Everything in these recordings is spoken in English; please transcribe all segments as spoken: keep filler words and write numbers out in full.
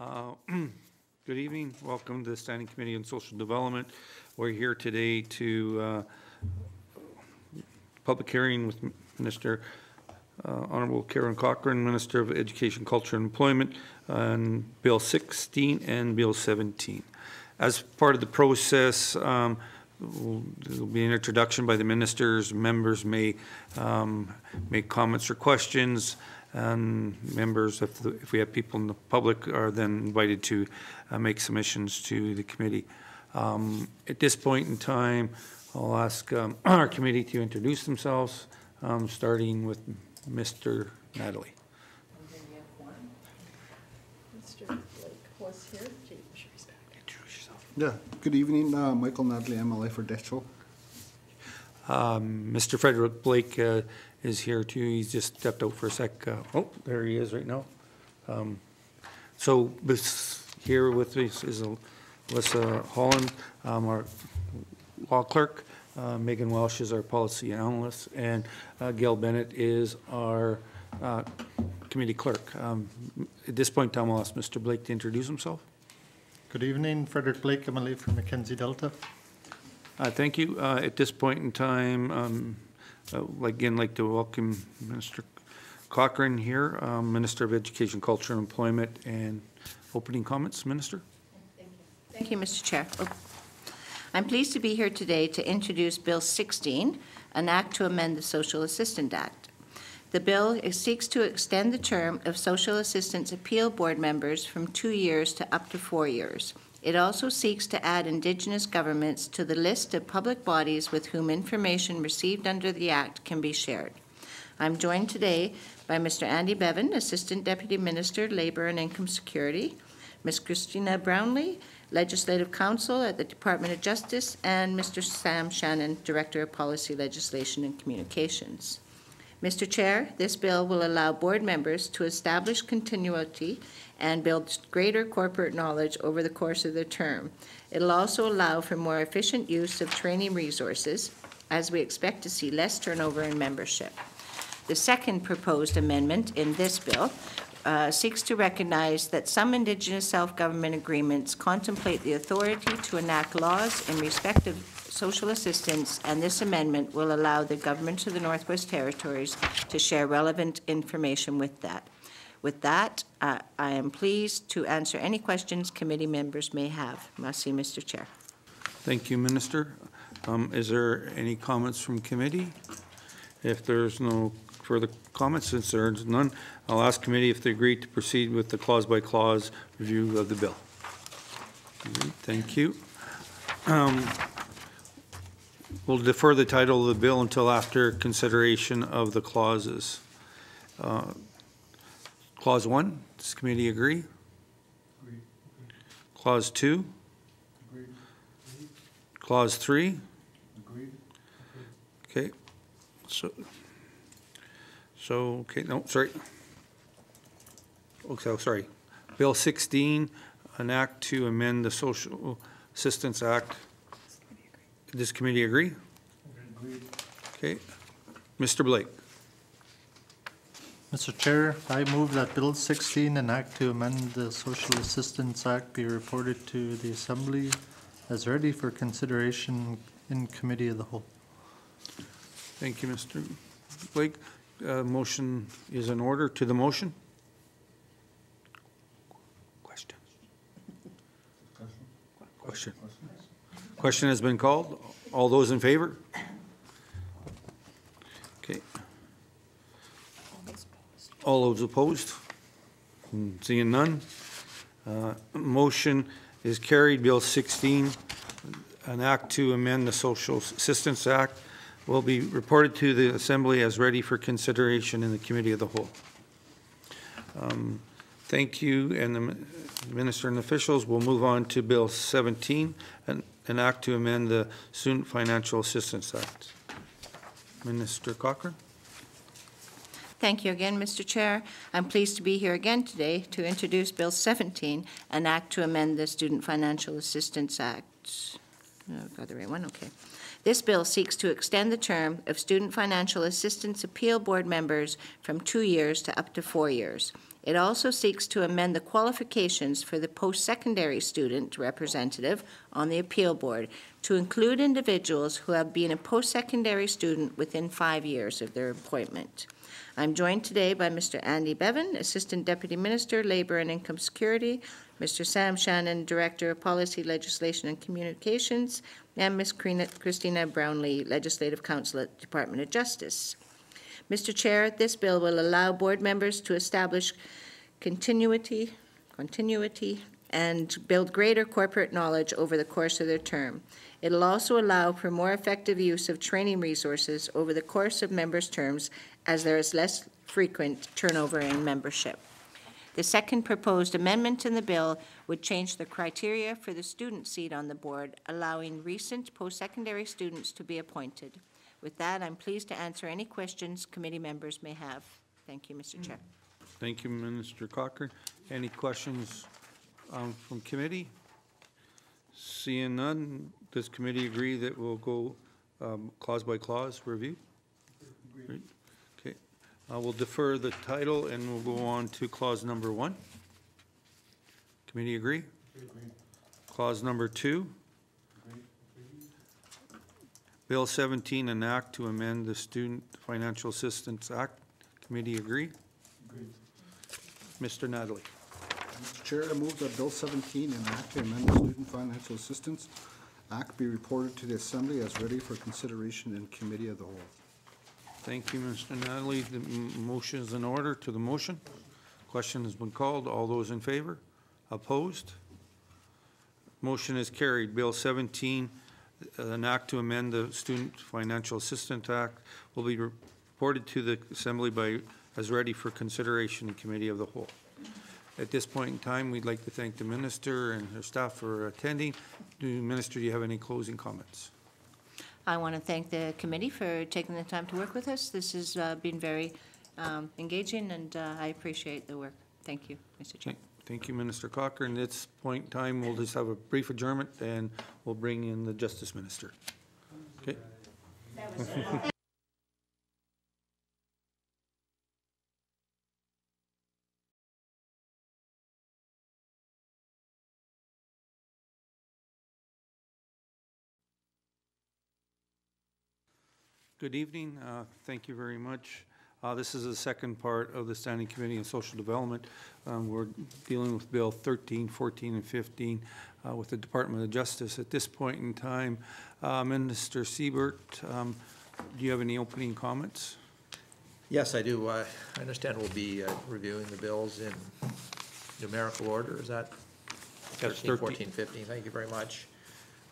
Uh, good evening. Welcome to the Standing Committee on Social Development. We're here today to uh, public hearing with Minister uh, Honourable Karen Cochrane, Minister of Education, Culture and Employment, on Bill sixteen and Bill seventeen. As part of the process, um, there will be an introduction by the ministers. Members may um, make comments or questions. Um, members, if, the, if we have people in the public, are then invited to uh, make submissions to the committee. Um, at this point in time, I'll ask um, our committee to introduce themselves, um, starting with Mister Natalie. Mister Blake was here. Yeah, good evening. Uh, Michael Natalie, M L A for Deh Cho. Um, Mister Frederick Blake uh, is here too. He's just stepped out for a sec. Uh, oh, there he is right now. Um, so this, here with me is Alyssa Holland, um, our law clerk. Uh, Megan Welsh is our policy analyst, and uh, Gail Bennett is our uh, committee clerk. Um, at this point, Tom, I'll ask Mister Blake to introduce himself. Good evening, Frederick Blake, M L A for Mackenzie Delta. Uh, thank you. Uh, at this point in time, um, I'd again like to welcome Minister Cochrane here, um, Minister of Education, Culture and Employment, and opening comments, Minister. Thank you, thank you Mister Chair. Oh. I'm pleased to be here today to introduce Bill sixteen, an act to amend the Social Assistance Act. The bill seeks to extend the term of Social Assistance Appeal Board members from two years to up to four years. It also seeks to add Indigenous governments to the list of public bodies with whom information received under the Act can be shared. I'm joined today by Mister Andy Bevan, Assistant Deputy Minister, Labour and Income Security, Miz Christina Brownlee, Legislative Counsel at the Department of Justice, and Mister Sam Shannon, Director of Policy, Legislation and Communications. Mister Chair, this bill will allow board members to establish continuity and build greater corporate knowledge over the course of their term. It'll also allow for more efficient use of training resources, as we expect to see less turnover in membership. The second proposed amendment in this bill uh, seeks to recognize that some Indigenous self-government agreements contemplate the authority to enact laws in respect of social assistance, and this amendment will allow the governments of the Northwest Territories to share relevant information with that. With that, uh, I am pleased to answer any questions committee members may have. Merci, Mister Chair. Thank you, Minister. Um, is there any comments from committee? If there's no further comments, since there's none, I'll ask committee if they agree to proceed with the clause-by-clause review of the bill. Right, thank you. Um, We'll defer the title of the bill until after consideration of the clauses. Uh, clause one, does the committee agree? Agree. Clause two? Agree. Agree. Clause three? Agree. Agree. Okay. So, so, okay, no, sorry. Okay, oh, sorry. Bill sixteen, an act to amend the Social Assistance Act. Does committee agree? Agreed. Okay. Mister Blake. Mister Chair, I move that Bill sixteen, an act to amend the Social Assistance Act, be reported to the Assembly as ready for consideration in Committee of the Whole. Thank you, Mister Blake. Uh, motion is in order. To the motion. Questions? Question. Question. Question. Question has been called. All those in favor? Okay. All those opposed? Seeing none. Uh, motion is carried. Bill sixteen, an act to amend the Social Assistance Act, will be reported to the Assembly as ready for consideration in the Committee of the Whole. Um, thank you, and the Minister and officials. We'll move on to Bill seventeen, and an act to amend the Student Financial Assistance Act. Minister Cochrane. Thank you again, Mister Chair. I'm pleased to be here again today to introduce Bill seventeen, an act to amend the Student Financial Assistance Act. Oh, got the right one, okay. This bill seeks to extend the term of Student Financial Assistance Appeal Board members from two years to up to four years. It also seeks to amend the qualifications for the post-secondary student representative on the appeal board to include individuals who have been a post-secondary student within five years of their appointment. I'm joined today by Mister Andy Bevan, Assistant Deputy Minister, Labour and Income Security, Mister Sam Shannon, Director of Policy, Legislation and Communications, and Miz Christina Brownlee, Legislative Counsel at the Department of Justice. Mister Chair, this bill will allow board members to establish continuity, continuity, and build greater corporate knowledge over the course of their term. It'll also allow for more effective use of training resources over the course of members' terms, as there is less frequent turnover in membership. The second proposed amendment in the bill would change the criteria for the student seat on the board, allowing recent post-secondary students to be appointed. With that, I'm pleased to answer any questions committee members may have. Thank you, Mister Chair. Thank you, Minister Cochrane. Any questions um, from committee? Seeing none, does committee agree that we'll go um, clause by clause review? Agreed. Okay. I will defer the title and we'll go on to clause number one. Committee agree? Agreed. Clause number two. Bill seventeen, an act to amend the Student Financial Assistance Act. Committee agree? Agreed. Mister Natalie. Mister Chair, I move that Bill seventeen, an act to amend the Student Financial Assistance Act, be reported to the Assembly as ready for consideration in Committee of the Whole. Thank you, Mister Natalie. The motion is in order. To the motion. Question has been called. All those in favor? Opposed? Motion is carried. Bill seventeen, an act to amend the Student Financial Assistance Act, will be reported to the Assembly by as ready for consideration in Committee of the Whole. At this point in time, we'd like to thank the Minister and her staff for attending. Do, Minister, do you have any closing comments? I want to thank the committee for taking the time to work with us. This has uh, been very um, engaging, and uh, I appreciate the work. Thank you, Mister Chair. Thank you, Minister Cochrane. At this point in time, we'll just have a brief adjournment and we'll bring in the Justice Minister. Okay. That was Good evening. Uh, thank you very much. Uh, this is the second part of the Standing Committee on Social Development. Um, we're dealing with Bill thirteen, fourteen, and fifteen uh, with the Department of Justice. At this point in time, uh, Minister Sebert, um, do you have any opening comments? Yes, I do. Uh, I understand we'll be uh, reviewing the bills in numerical order. Is that thirteen, fourteen, fifteen? Thank you very much.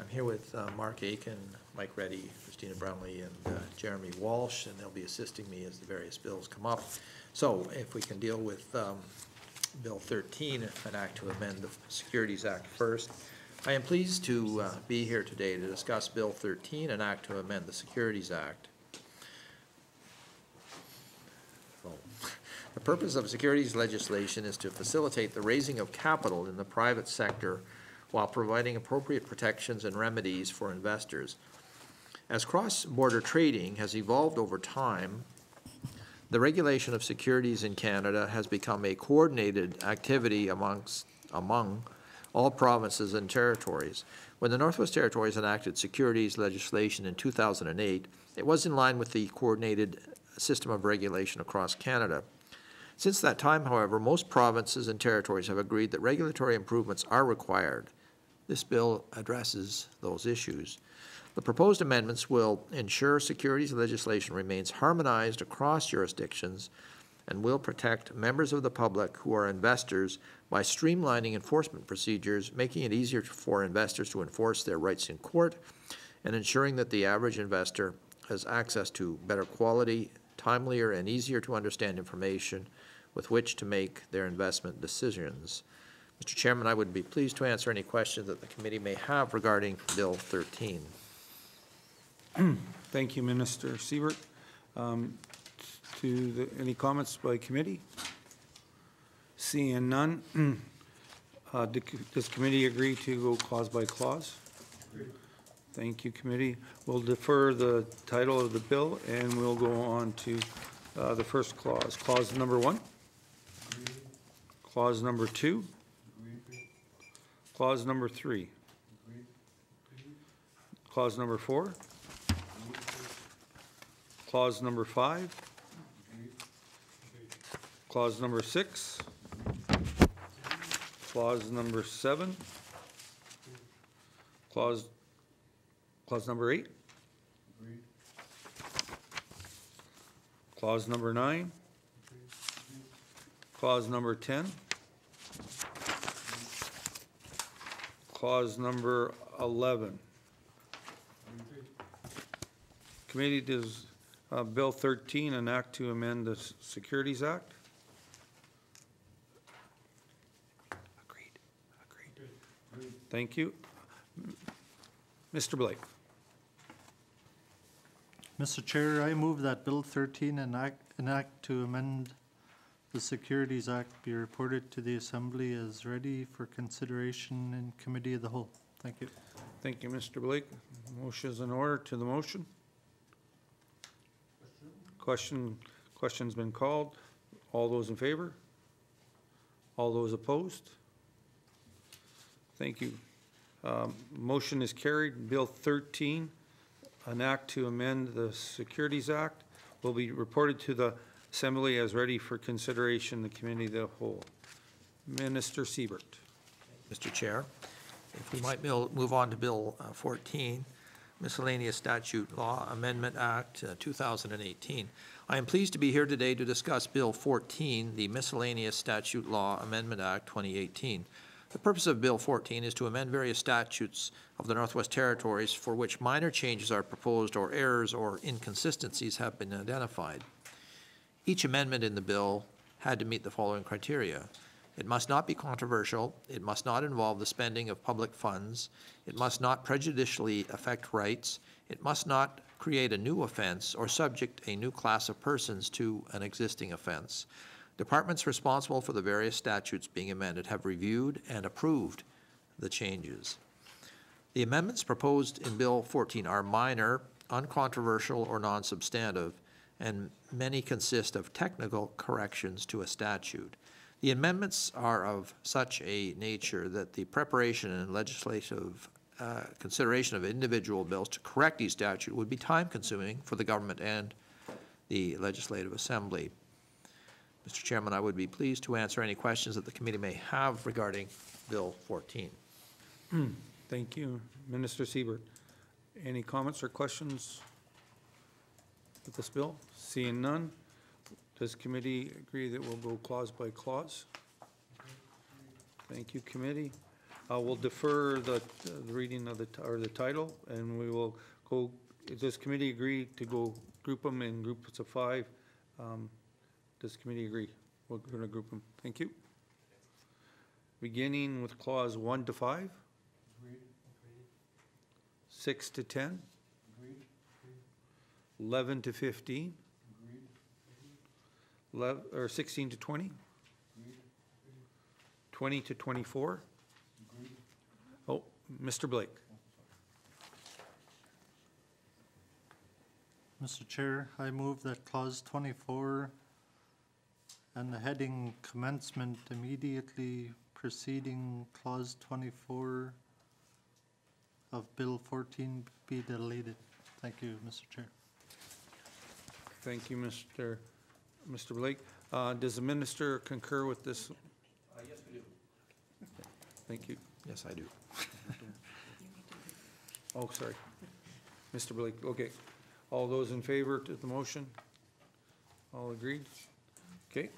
I'm here with uh, Mark Aiken, Mike Reddy, Christina Brownlee, and uh, Jeremy Walsh, and they'll be assisting me as the various bills come up. So if we can deal with um, Bill thirteen, an act to amend the Securities Act first. I am pleased to uh, be here today to discuss Bill thirteen, an act to amend the Securities Act. Well, the purpose of securities legislation is to facilitate the raising of capital in the private sector while providing appropriate protections and remedies for investors. As cross-border trading has evolved over time, the regulation of securities in Canada has become a coordinated activity amongst, among all provinces and territories. When the Northwest Territories enacted securities legislation in two thousand eight, it was in line with the coordinated system of regulation across Canada. Since that time, however, most provinces and territories have agreed that regulatory improvements are required. This bill addresses those issues. The proposed amendments will ensure securities legislation remains harmonized across jurisdictions and will protect members of the public who are investors by streamlining enforcement procedures, making it easier for investors to enforce their rights in court, and ensuring that the average investor has access to better quality, timelier, and easier to understand information with which to make their investment decisions. Mister Chairman, I would be pleased to answer any questions that the committee may have regarding Bill thirteen. Thank you, Minister Sebert. Um, to the, any comments by committee? Seeing none, uh, do, does committee agree to go clause by clause? Agreed. Thank you, committee. We'll defer the title of the bill and we'll go on to uh, the first clause. Clause number one. Agreed. Clause number two. Clause number three. Clause number four. Clause number five. Clause number six. Clause number seven. Clause, clause number eight. Clause number nine. Clause number ten. Clause number eleven. Committee does uh, Bill thirteen, an act to amend the Securities Act. Agreed. Agreed. Agreed. Thank you. Mister Blake. Mister Chair, I move that Bill thirteen, an act, an act to amend the Securities Act, be reported to the Assembly as ready for consideration in Committee of the Whole. Thank you. Thank you, Mister Blake. Motion is in order to the motion. Question, question's been called. All those in favor? All those opposed? Thank you. Um, motion is carried. Bill thirteen, an act to amend the Securities Act, will be reported to the Assembly as ready for consideration the Committee of the Whole. Minister Sebert. Mister Chair, if we might move on to Bill fourteen, Miscellaneous Statute Law Amendment Act uh, two thousand eighteen. I am pleased to be here today to discuss Bill fourteen, the Miscellaneous Statute Law Amendment Act twenty eighteen. The purpose of Bill fourteen is to amend various statutes of the Northwest Territories for which minor changes are proposed or errors or inconsistencies have been identified. Each amendment in the bill had to meet the following criteria. It must not be controversial. It must not involve the spending of public funds. It must not prejudicially affect rights. It must not create a new offense or subject a new class of persons to an existing offense. Departments responsible for the various statutes being amended have reviewed and approved the changes. The amendments proposed in Bill fourteen are minor, uncontroversial, or non-substantive, and many consist of technical corrections to a statute. The amendments are of such a nature that the preparation and legislative uh, consideration of individual bills to correct each statute would be time-consuming for the government and the Legislative Assembly. Mister Chairman, I would be pleased to answer any questions that the committee may have regarding Bill fourteen. Thank you, Minister Sebert. Any comments or questions with this bill? Seeing none, does committee agree that we'll go clause by clause? Thank you, committee. Uh, we'll defer the, uh, the reading of the t or the title, and we will go. Does committee agree to go group them in groups of five? Um, does committee agree? We're going to group them. Thank you. Beginning with clause one to five, six to ten. eleven to fifteen, eleven, or sixteen to twenty, twenty to twenty-four. Oh, Mister Blake. Mister Chair, I move that clause twenty-four and the heading commencement immediately preceding clause twenty-four of Bill fourteen be deleted. Thank you, Mister Chair. Thank you, Mister Mister Blake. Uh, does the minister concur with this? Uh, yes, we do. Thank you. Yes, I do. Oh, sorry, Mister Blake. Okay. All those in favor of the motion? All agreed. Okay.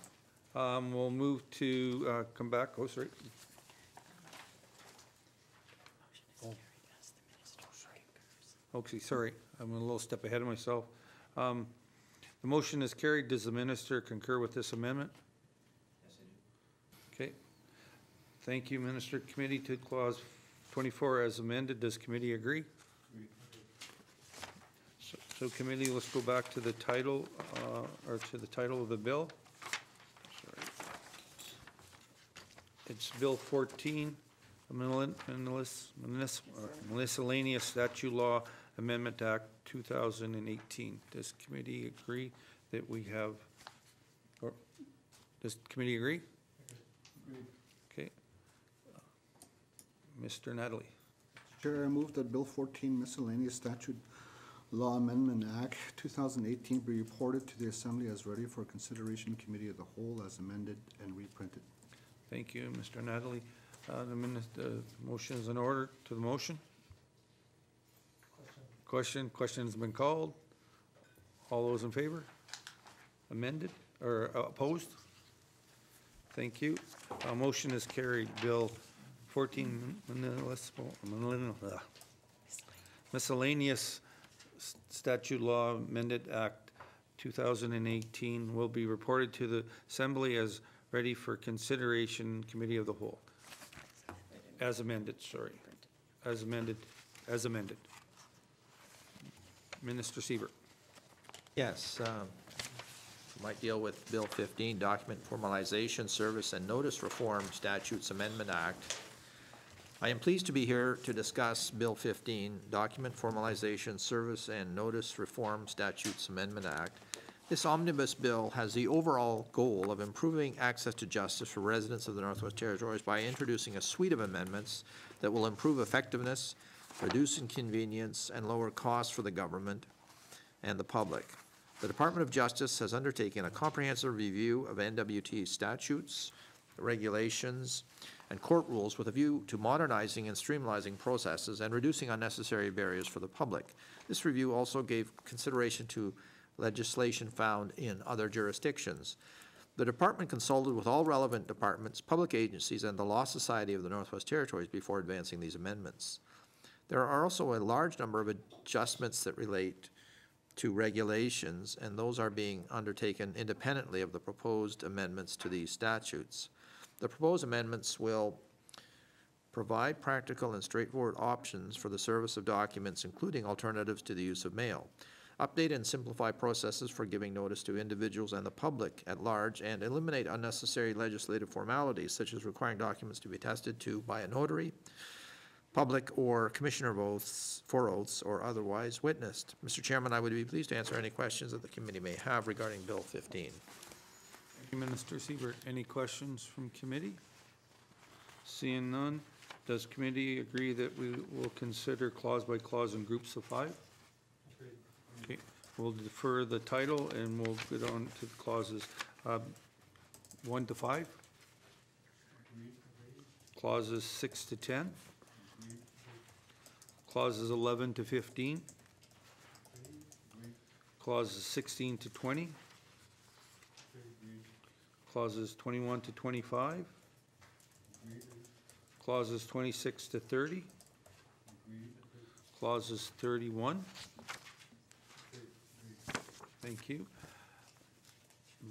Um, we'll move to uh, come back. Oh, sorry. Oh, okay. Sorry, I'm a little step ahead of myself. Um, The motion is carried. Does the minister concur with this amendment? Yes, I do. Okay. Thank you, Minister. Committee to clause twenty-four as amended. Does committee agree? Agreed. So, so committee, let's go back to the title uh, or to the title of the bill. Sorry. It's Bill fourteen, Miscellaneous Statute Law Amendment Act two thousand eighteen. Does committee agree that we have, or does committee agree? Okay. Mister Natale. Chair, I move that Bill fourteen, Miscellaneous Statute Law Amendment Act two thousand eighteen be reported to the Assembly as ready for consideration in Committee of the Whole as amended and reprinted. Thank you, Mister Natale. Uh, the minister, uh, motion is in order. To the motion. Question. Question. Question has been called. All those in favor? Amended or uh, opposed? Thank you. Uh, motion is carried. Bill fourteen, mm-hmm. Miscellaneous Statute Law Amended Act two thousand eighteen will be reported to the Assembly as ready for consideration Committee of the Whole. As amended, sorry. As amended, as amended. Minister Sebert. Yes, um, might deal with Bill fifteen, Document Formalization, Service and Notice Reform Statutes Amendment Act. I am pleased to be here to discuss Bill fifteen, Document Formalization, Service and Notice Reform Statutes Amendment Act. This omnibus bill has the overall goal of improving access to justice for residents of the Northwest Territories by introducing a suite of amendments that will improve effectiveness, reduce inconvenience, and lower costs for the government and the public. The Department of Justice has undertaken a comprehensive review of N W T statutes, regulations, and court rules with a view to modernizing and streamlining processes and reducing unnecessary barriers for the public. This review also gave consideration to legislation found in other jurisdictions. The department consulted with all relevant departments, public agencies, and the Law Society of the Northwest Territories before advancing these amendments. There are also a large number of adjustments that relate to regulations, and those are being undertaken independently of the proposed amendments to these statutes. The proposed amendments will provide practical and straightforward options for the service of documents, including alternatives to the use of mail. Update and simplify processes for giving notice to individuals and the public at large, and eliminate unnecessary legislative formalities such as requiring documents to be attested to by a notary, public or commissioner oaths, for oaths or otherwise witnessed. Mister Chairman, I would be pleased to answer any questions that the committee may have regarding Bill fifteen. Thank you, Minister Sebert. Any questions from committee? Seeing none, does committee agree that we will consider clause by clause in groups of five? Okay, we'll defer the title and we'll get on to the clauses. Uh, one to five. Clauses six to ten. Clauses eleven to fifteen. Clauses sixteen to twenty. Clauses twenty-one to twenty-five. Clauses twenty-six to thirty. Clauses thirty-one. Thank you.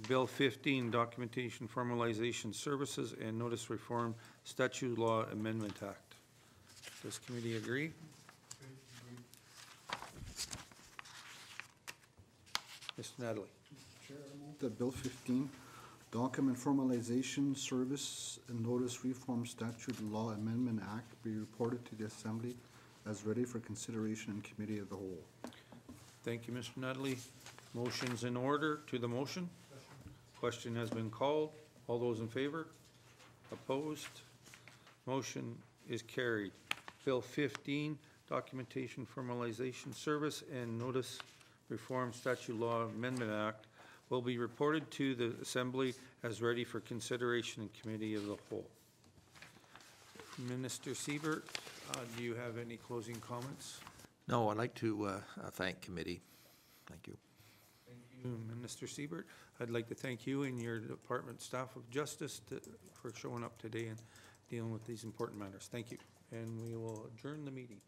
Bill fifteen, Documentation Formalization Services and Notice Reform Statute Law Amendment Act. Does committee agree? Mister Natale. Chair, I move that Bill fifteen, Document Formalization Service and Notice Reform Statute Law Amendment Act be reported to the Assembly as ready for consideration in Committee of the Whole. Thank you, Mister Natale. Motion's in order. To the motion. Question has been called. All those in favor? Opposed? Motion is carried. Bill fifteen, Documentation Formalization Service and Notice Reform Statute Law Amendment Act will be reported to the Assembly as ready for consideration in Committee of the Whole. Minister Sebert, uh, do you have any closing comments? No, I'd like to uh, thank committee. Thank you. Thank you, Minister Sebert. I'd like to thank you and your department staff of justice to, for showing up today and dealing with these important matters. Thank you. And we will adjourn the meeting.